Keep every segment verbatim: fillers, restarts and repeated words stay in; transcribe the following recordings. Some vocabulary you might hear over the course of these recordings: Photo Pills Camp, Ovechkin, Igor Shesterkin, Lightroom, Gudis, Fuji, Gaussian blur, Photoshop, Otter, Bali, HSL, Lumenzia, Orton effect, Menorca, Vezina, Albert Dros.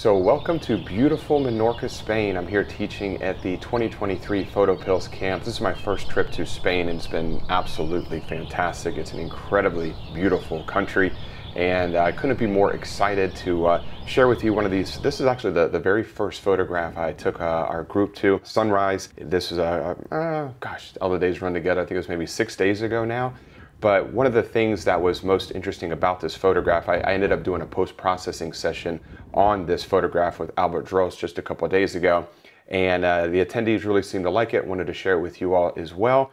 So welcome to beautiful Menorca, Spain. I'm here teaching at the twenty twenty-three Photo Pills Camp. This is my first trip to Spain and it's been absolutely fantastic. It's an incredibly beautiful country and I couldn't be more excited to uh, share with you one of these. This is actually the, the very first photograph I took uh, our group to, sunrise. This is, uh, uh, gosh, all the days run together. I think it was maybe six days ago now. But one of the things that was most interesting about this photograph, I, I ended up doing a post-processing session on this photograph with Albert Dros just a couple of days ago. And uh, the attendees really seemed to like it, wanted to share it with you all as well.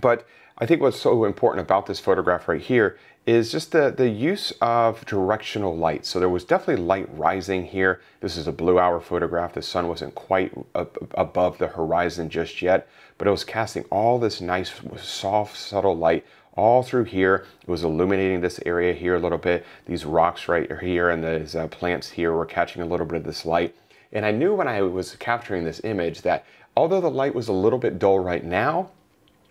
But I think what's so important about this photograph right here is just the, the use of directional light. So there was definitely light rising here. This is a blue hour photograph. The sun wasn't quite up above the horizon just yet, but it was casting all this nice, soft, subtle light all through here. It was illuminating this area here a little bit. These rocks right here and these uh, plants here were catching a little bit of this light. And I knew when I was capturing this image that although the light was a little bit dull right now,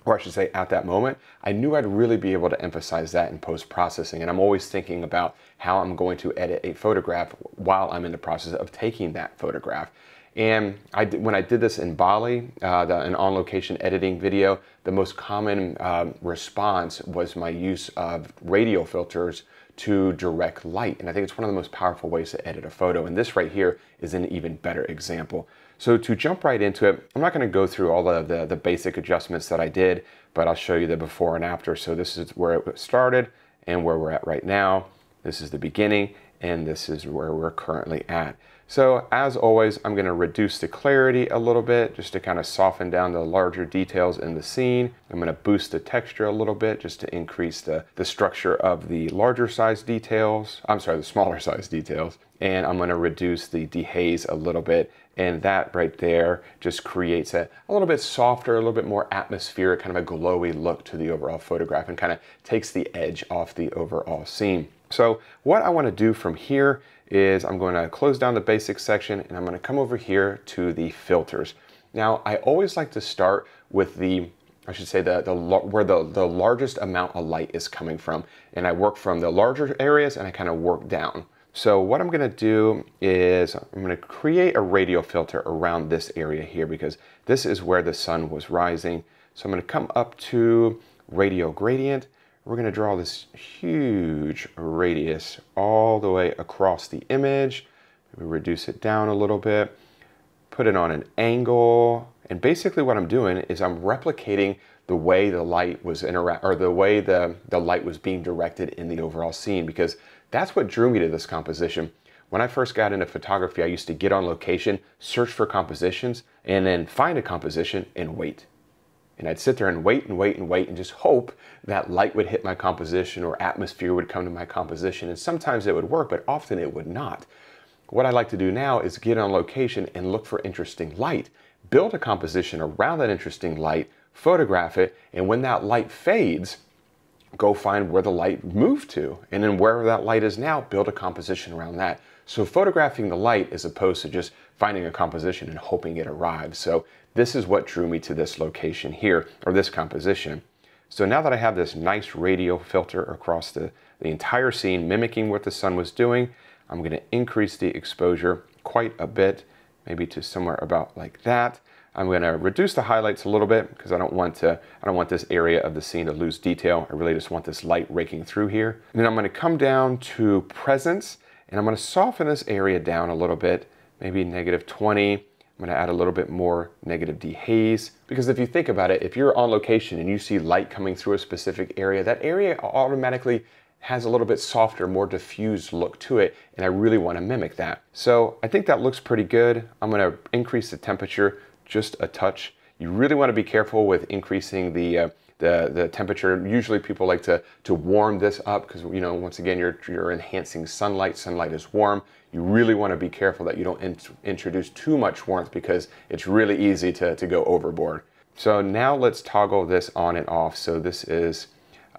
or I should say at that moment, I knew I'd really be able to emphasize that in post-processing. And I'm always thinking about how I'm going to edit a photograph while I'm in the process of taking that photograph. And I did, when I did this in Bali, uh, the, an on-location editing video, the most common um, response was my use of radial filters to direct light. And I think it's one of the most powerful ways to edit a photo. And this right here is an even better example. So to jump right into it, I'm not gonna go through all of the, the basic adjustments that I did, but I'll show you the before and after. So this is where it started and where we're at right now. This is the beginning and this is where we're currently at. So as always, I'm gonna reduce the clarity a little bit just to kind of soften down the larger details in the scene. I'm gonna boost the texture a little bit just to increase the, the structure of the larger size details. I'm sorry, the smaller size details. And I'm gonna reduce the dehaze a little bit. And that right there just creates a, a little bit softer, a little bit more atmospheric, kind of a glowy look to the overall photograph and kind of takes the edge off the overall scene. So what I wanna do from here is I'm gonna close down the basic section and I'm gonna come over here to the filters. Now, I always like to start with the, I should say the, the where the, the largest amount of light is coming from. And I work from the larger areas and I kind of work down. So what I'm gonna do is I'm gonna create a radial filter around this area here because this is where the sun was rising. So I'm gonna come up to radial gradient. We're gonna draw this huge radius all the way across the image. Maybe reduce it down a little bit, put it on an angle. And basically what I'm doing is I'm replicating the way the light was interact or the way the, the light was being directed in the overall scene because that's what drew me to this composition. When I first got into photography, I used to get on location, search for compositions, and then find a composition and wait. And I'd sit there and wait and wait and wait and just hope that light would hit my composition or atmosphere would come to my composition. And sometimes it would work, but often it would not. What I like to do now is get on location and look for interesting light, build a composition around that interesting light, photograph it, and when that light fades, go find where the light moved to, and then wherever that light is now, build a composition around that. So photographing the light as opposed to just finding a composition and hoping it arrives. So this is what drew me to this location here, or this composition. So now that I have this nice radial filter across the, the entire scene, mimicking what the sun was doing, I'm gonna increase the exposure quite a bit, maybe to somewhere about like that. I'm gonna reduce the highlights a little bit because I don't want to, I don't want this area of the scene to lose detail. I really just want this light raking through here. And then I'm gonna come down to presence and I'm gonna soften this area down a little bit, maybe negative twenty. I'm gonna add a little bit more negative dehaze because if you think about it, if you're on location and you see light coming through a specific area, that area automatically has a little bit softer, more diffused look to it, and I really wanna mimic that. So I think that looks pretty good. I'm gonna increase the temperature just a touch. You really want to be careful with increasing the, uh, the, the temperature. Usually people like to, to warm this up because, you know, once again, you're, you're enhancing sunlight. Sunlight is warm. You really want to be careful that you don't in introduce too much warmth because it's really easy to, to go overboard. So now let's toggle this on and off. So this is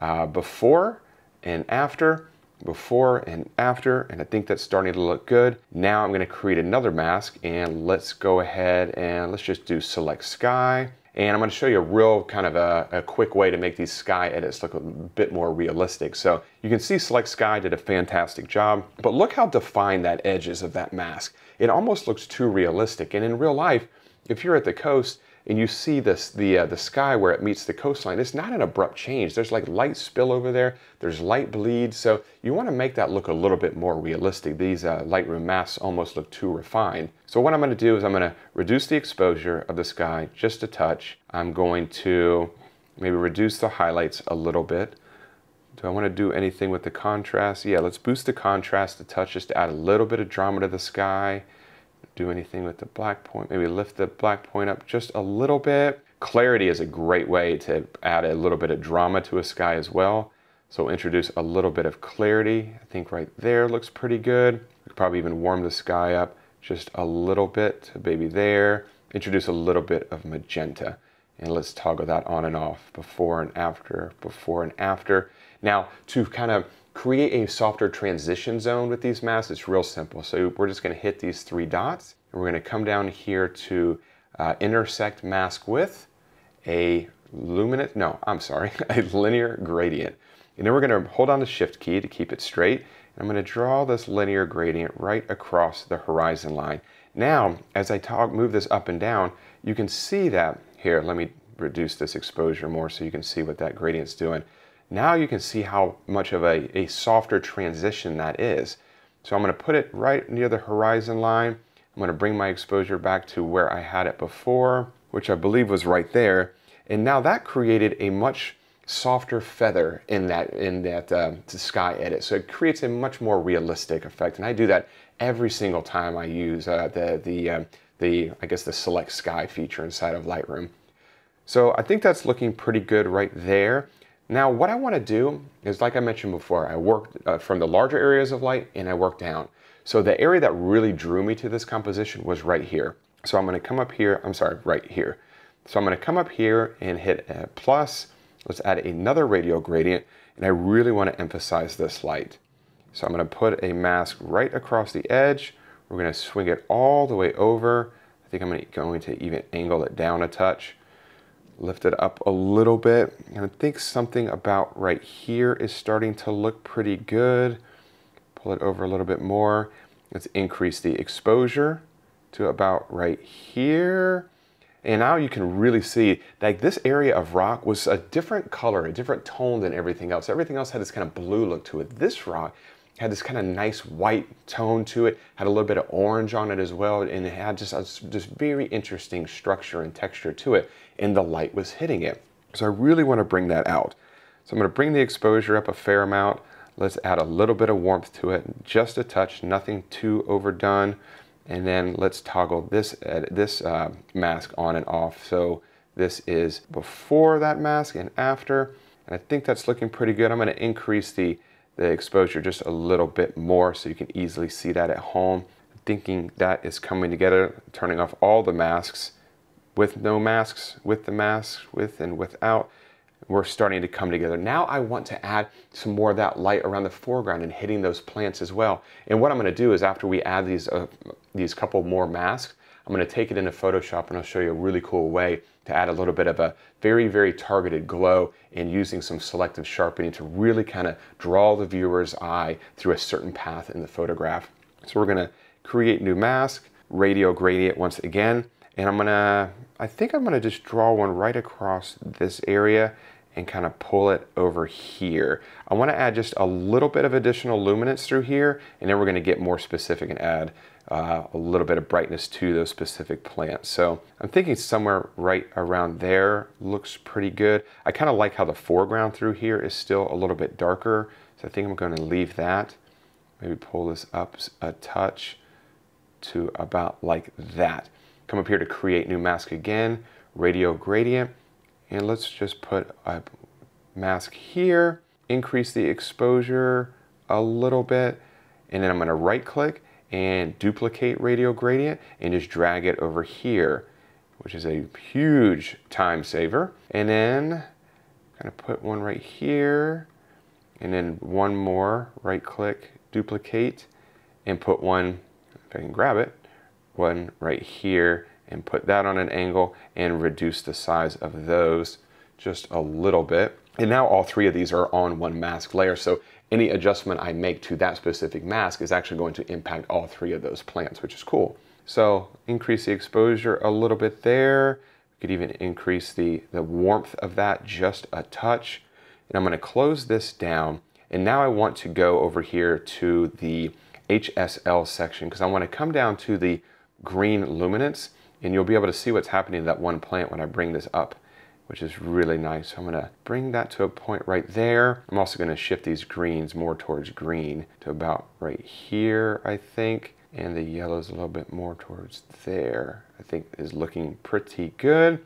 uh, before and after, before and after, and I think that's starting to look good. Now I'm gonna create another mask and let's go ahead and let's just do select sky. And I'm going to show you a real kind of a, a quick way to make these sky edits look a bit more realistic. So you can see Select Sky did a fantastic job, but look how defined that edge is of that mask. It almost looks too realistic. And in real life, if you're at the coast and you see this, the, uh, the sky where it meets the coastline, it's not an abrupt change. There's like light spill over there, there's light bleed. So you wanna make that look a little bit more realistic. These uh, Lightroom masks almost look too refined. So what I'm gonna do is I'm gonna reduce the exposure of the sky just a touch. I'm going to maybe reduce the highlights a little bit. Do I wanna do anything with the contrast? Yeah, let's boost the contrast a touch just to add a little bit of drama to the sky. Do anything with the black point, maybe lift the black point up just a little bit. Clarity is a great way to add a little bit of drama to a sky as well. So we'll introduce a little bit of clarity. I think right there looks pretty good. We could probably even warm the sky up just a little bit, maybe there. Introduce a little bit of magenta. And let's toggle that on and off, before and after, before and after. Now, to kind of create a softer transition zone with these masks, it's real simple. So we're just gonna hit these three dots, and we're gonna come down here to uh, intersect mask with a luminous, no, I'm sorry, a linear gradient. And then we're gonna hold on the shift key to keep it straight. And I'm gonna draw this linear gradient right across the horizon line. Now, as I talk, move this up and down, you can see that, here, let me reduce this exposure more so you can see what that gradient's doing. Now you can see how much of a, a softer transition that is. So I'm gonna put it right near the horizon line. I'm gonna bring my exposure back to where I had it before, which I believe was right there. And now that created a much softer feather in that, in that uh, sky edit. So it creates a much more realistic effect. And I do that every single time I use uh, the, the, uh, the, I guess the Select Sky feature inside of Lightroom. So I think that's looking pretty good right there. Now, what I want to do is, like I mentioned before, I work uh, from the larger areas of light and I work down. So the area that really drew me to this composition was right here. So I'm going to come up here, I'm sorry, right here. So I'm going to come up here and hit a plus. Let's add another radial gradient. And I really want to emphasize this light. So I'm going to put a mask right across the edge. We're going to swing it all the way over. I think I'm going to, going to even angle it down a touch. Lift it up a little bit, and I think something about right here is starting to look pretty good. Pull it over a little bit more. Let's increase the exposure to about right here. And now you can really see like this area of rock was a different color, a different tone than everything else. Everything else had this kind of blue look to it. This rock had this kind of nice white tone to it, had a little bit of orange on it as well, and it had just a just very interesting structure and texture to it, and the light was hitting it. So I really want to bring that out. So I'm going to bring the exposure up a fair amount. Let's add a little bit of warmth to it, just a touch, nothing too overdone. And then let's toggle this, edit, this uh, mask on and off. So this is before that mask and after, and I think that's looking pretty good. I'm going to increase the the exposure just a little bit more so you can easily see that at home. I'm thinking that is coming together, turning off all the masks, with no masks, with the masks, with and without. We're starting to come together. Now I want to add some more of that light around the foreground and hitting those plants as well. And what I'm gonna do is after we add these, uh, these couple more masks, I'm gonna take it into Photoshop and I'll show you a really cool way to add a little bit of a very, very targeted glow and using some selective sharpening to really kind of draw the viewer's eye through a certain path in the photograph. So we're gonna create new mask, radial gradient once again, and I'm gonna, I think I'm gonna just draw one right across this area and kind of pull it over here. I wanna add just a little bit of additional luminance through here, and then we're gonna get more specific and add Uh, a little bit of brightness to those specific plants. So I'm thinking somewhere right around there looks pretty good. I kind of like how the foreground through here is still a little bit darker. So I think I'm going to leave that. Maybe pull this up a touch to about like that. Come up here to create new mask again, radial gradient. And let's just put a mask here, increase the exposure a little bit. And then I'm going to right click and duplicate radial gradient and just drag it over here, which is a huge time saver. And then kind of put one right here and then one more, right click, duplicate, and put one, if I can grab it, one right here and put that on an angle and reduce the size of those just a little bit. And now all three of these are on one mask layer. So any adjustment I make to that specific mask is actually going to impact all three of those plants, which is cool. So increase the exposure a little bit there. We could even increase the, the warmth of that just a touch. And I'm gonna close this down. And now I want to go over here to the H S L section because I wanna come down to the green luminance, and you'll be able to see what's happening to that one plant when I bring this up, which is really nice. I'm gonna bring that to a point right there. I'm also gonna shift these greens more towards green to about right here, I think. And the yellow's a little bit more towards there. I think is looking pretty good.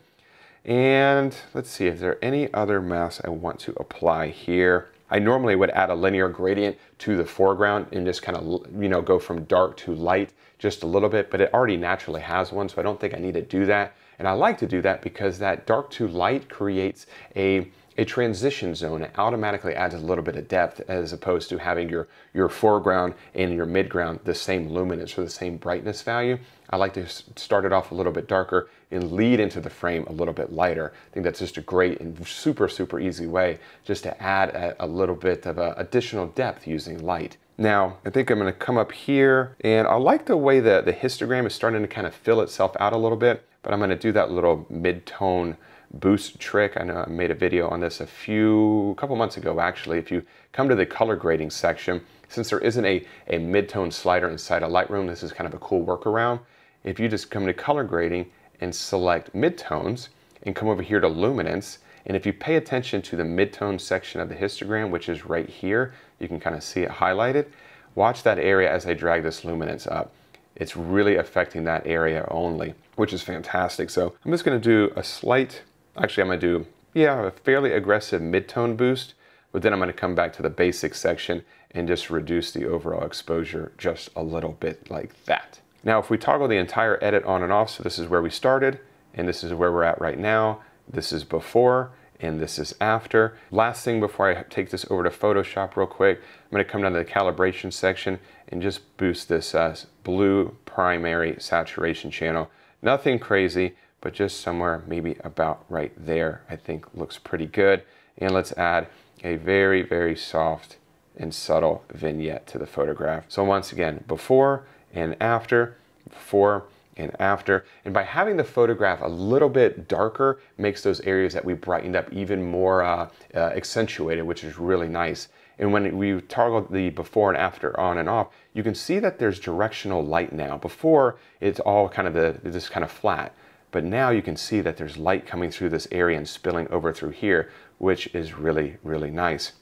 And let's see, is there any other mask I want to apply here? I normally would add a linear gradient to the foreground and just kind of, you know, go from dark to light just a little bit, but it already naturally has one, so I don't think I need to do that. And I like to do that because that dark to light creates a, a transition zone. It automatically adds a little bit of depth as opposed to having your, your foreground and your midground the same luminance or the same brightness value. I like to start it off a little bit darker and lead into the frame a little bit lighter. I think that's just a great and super, super easy way just to add a, a little bit of a additional depth using light. Now, I think I'm gonna come up here, and I like the way that the histogram is starting to kind of fill itself out a little bit, but I'm gonna do that little mid-tone boost trick. I know I made a video on this a few, a couple months ago actually. If you come to the color grading section, since there isn't a, a mid-tone slider inside of Lightroom, this is kind of a cool workaround. If you just come to color grading and select midtones and come over here to luminance, and if you pay attention to the midtone section of the histogram, which is right here, you can kind of see it highlighted. Watch that area as I drag this luminance up. It's really affecting that area only, which is fantastic. So I'm just gonna do a slight, actually I'm gonna do, yeah, a fairly aggressive midtone boost, but then I'm gonna come back to the basic section and just reduce the overall exposure just a little bit like that. Now, if we toggle the entire edit on and off, so this is where we started, and this is where we're at right now. This is before, and this is after. Last thing before I take this over to Photoshop real quick, I'm gonna come down to the calibration section and just boost this uh, blue primary saturation channel. Nothing crazy, but just somewhere maybe about right there, I think looks pretty good. And let's add a very, very soft and subtle vignette to the photograph. So once again, before and after, before and after. And by having the photograph a little bit darker makes those areas that we brightened up even more uh, uh, accentuated, which is really nice. And when we toggle the before and after on and off, you can see that there's directional light now. Before, it's all kind of the, this kind of flat, but now you can see that there's light coming through this area and spilling over through here, which is really, really nice.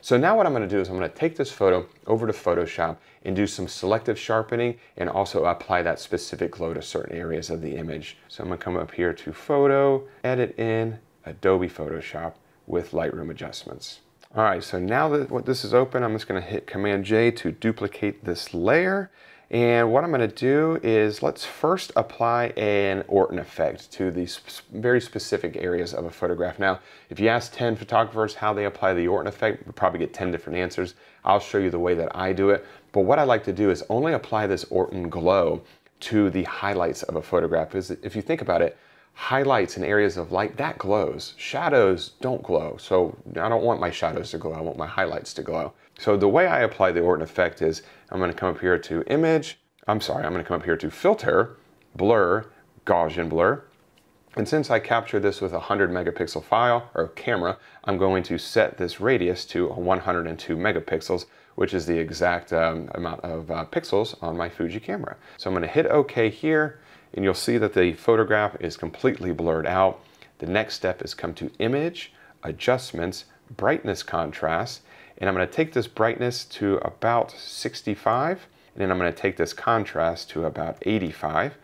So now what I'm gonna do is I'm gonna take this photo over to Photoshop and do some selective sharpening and also apply that specific glow to certain areas of the image. So I'm gonna come up here to Photo, Edit in, Adobe Photoshop with Lightroom adjustments. All right, so now that what this is open, I'm just gonna hit Command J to duplicate this layer. And what I'm gonna do is let's first apply an Orton effect to these very specific areas of a photograph. Now, if you ask ten photographers how they apply the Orton effect, you'll probably get ten different answers. I'll show you the way that I do it. But what I like to do is only apply this Orton glow to the highlights of a photograph. Because if you think about it, highlights and areas of light, that glows. Shadows don't glow. So I don't want my shadows to glow. I want my highlights to glow. So the way I apply the Orton effect is I'm gonna come up here to image, I'm sorry, I'm gonna come up here to filter, blur, Gaussian blur. And since I captured this with a one hundred megapixel file or camera, I'm going to set this radius to one hundred two megapixels, which is the exact um, amount of uh, pixels on my Fuji camera. So I'm gonna hit okay here, and you'll see that the photograph is completely blurred out. The next step is come to image, adjustments, brightness contrast, and I'm gonna take this brightness to about sixty-five, and then I'm gonna take this contrast to about eighty-five,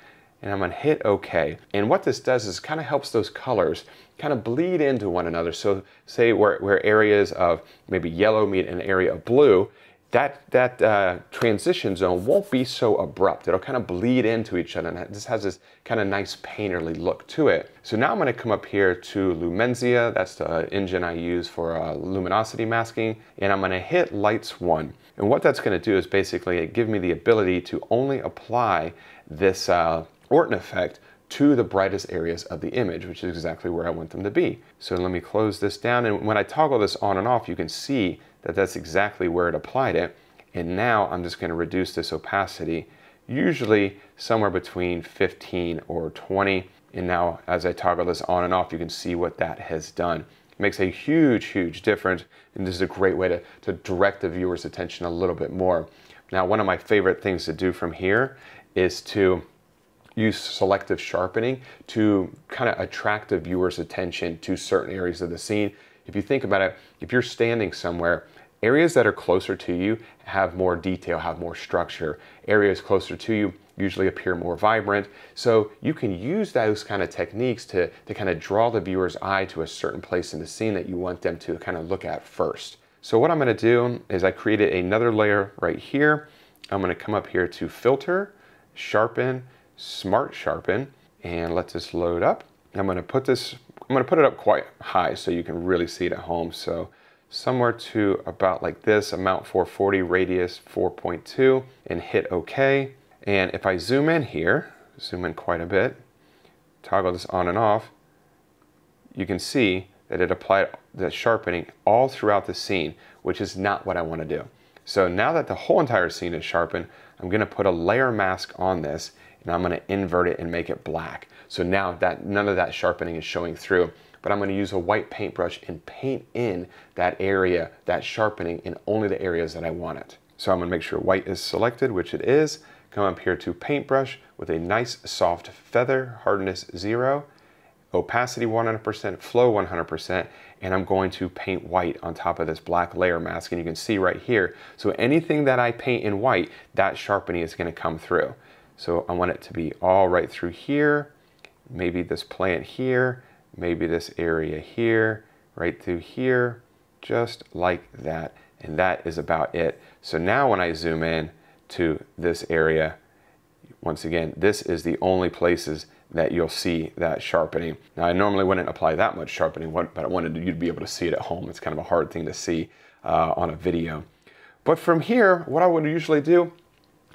and I'm gonna hit okay. And what this does is kind of helps those colors kind of bleed into one another. So say where, where areas of maybe yellow meet an area of blue, that, that uh, transition zone won't be so abrupt. It'll kind of bleed into each other, and this has this kind of nice painterly look to it. So now I'm gonna come up here to Lumenzia, that's the engine I use for uh, luminosity masking, and I'm gonna hit Lights one. And what that's gonna do is basically give me the ability to only apply this uh, Orton effect to the brightest areas of the image, which is exactly where I want them to be. So let me close this down, and when I toggle this on and off, you can see that that's exactly where it applied it. And now I'm just going to reduce this opacity, usually somewhere between fifteen or twenty. And now as I toggle this on and off, you can see what that has done. It makes a huge, huge difference. And this is a great way to, to direct the viewer's attention a little bit more. Now, one of my favorite things to do from here is to use selective sharpening to kind of attract the viewer's attention to certain areas of the scene. If you think about it, if you're standing somewhere, areas that are closer to you have more detail, have more structure. Areas closer to you usually appear more vibrant. So you can use those kind of techniques to, to kind of draw the viewer's eye to a certain place in the scene that you want them to kind of look at first. So what I'm gonna do is I created another layer right here. I'm gonna come up here to Filter, Sharpen, Smart Sharpen, and let this load up. I'm gonna put this, I'm gonna put it up quite high so you can really see it at home. So somewhere to about like this, amount four forty, radius four point two, and hit OK. And if I zoom in here, zoom in quite a bit, toggle this on and off, you can see that it applied the sharpening all throughout the scene, which is not what I want to do. So now that the whole entire scene is sharpened, I'm going to put a layer mask on this, and I'm going to invert it and make it black. So now that none of that sharpening is showing through, but I'm going to use a white paintbrush and paint in that area, that sharpening, in only the areas that I want it. So I'm going to make sure white is selected, which it is. Come up here to paintbrush with a nice soft feather, hardness zero, opacity one hundred percent, flow one hundred percent, and I'm going to paint white on top of this black layer mask, and you can see right here. So anything that I paint in white, that sharpening is going to come through. So I want it to be all right through here, maybe this plant here, maybe this area here, right through here, just like that. And that is about it. So now when I zoom in to this area, once again, this is the only places that you'll see that sharpening. Now, I normally wouldn't apply that much sharpening, but I wanted you to be able to see it at home. It's kind of a hard thing to see uh, on a video. But from here, what I would usually do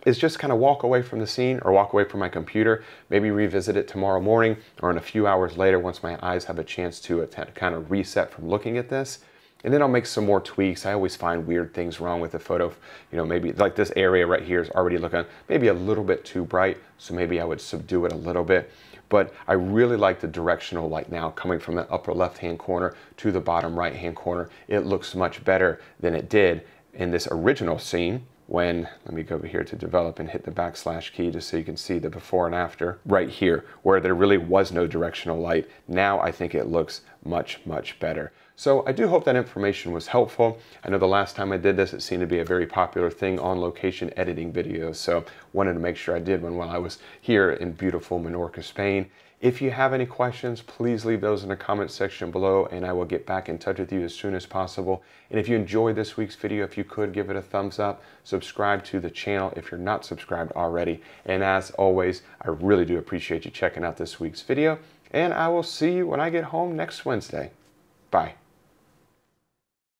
is just kind of walk away from the scene or walk away from my computer, maybe revisit it tomorrow morning or in a few hours later once my eyes have a chance to attend, kind of reset from looking at this. And then I'll make some more tweaks. I always find weird things wrong with the photo. You know, maybe like this area right here is already looking maybe a little bit too bright, so maybe I would subdue it a little bit. But I really like the directional light now coming from the upper left-hand corner to the bottom right-hand corner. It looks much better than it did in this original scene. When, let me go over here to develop and hit the backslash key just so you can see the before and after right here, where there really was no directional light. Now I think it looks much, much better. So I do hope that information was helpful. I know the last time I did this, it seemed to be a very popular thing on location editing videos. So wanted to make sure I did one while I was here in beautiful Menorca, Spain. If you have any questions, please leave those in the comment section below and I will get back in touch with you as soon as possible. And if you enjoyed this week's video, if you could give it a thumbs up, subscribe to the channel if you're not subscribed already. And as always, I really do appreciate you checking out this week's video, and I will see you when I get home next Wednesday. Bye.